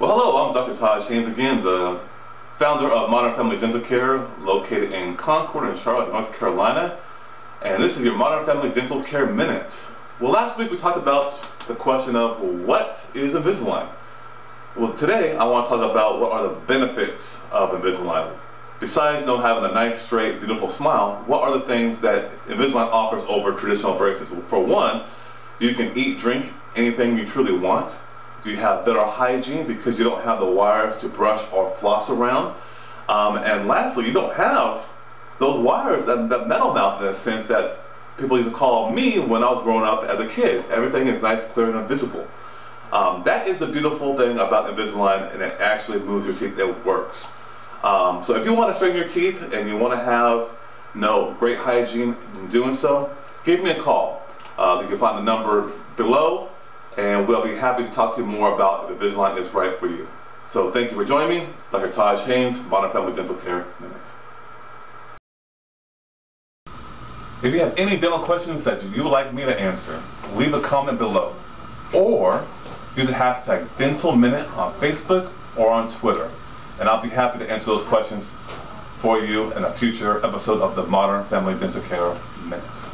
Well, hello, I'm Dr. Taj Haynes again, the founder of Modern Family Dental Care, located in Concord in Charlotte, North Carolina. And this is your Modern Family Dental Care Minute. Well, last week we talked about the question of what is Invisalign? Well, today I want to talk about what are the benefits of Invisalign. Besides having a nice, straight, beautiful smile, what are the things that Invisalign offers over traditional braces? For one, you can eat, drink anything you truly want. You have better hygiene because you don't have the wires to brush or floss around. And lastly, you don't have those wires, that metal mouth in a sense that people used to call me when I was growing up as a kid. Everything is nice, clear, and invisible. That is the beautiful thing about Invisalign, and it actually moves your teeth. It works. So if you want to straighten your teeth and you want to have great hygiene in doing so, give me a call. You can find the number below, and we'll be happy to talk to you more about if Invisalign is right for you. So thank you for joining me. Dr. Taj Haynes, Modern Family Dental Care Minute. If you have any dental questions that you would like me to answer, leave a comment below, or use the hashtag #DentalMinute on Facebook or on Twitter, and I'll be happy to answer those questions for you in a future episode of the Modern Family Dental Care Minute.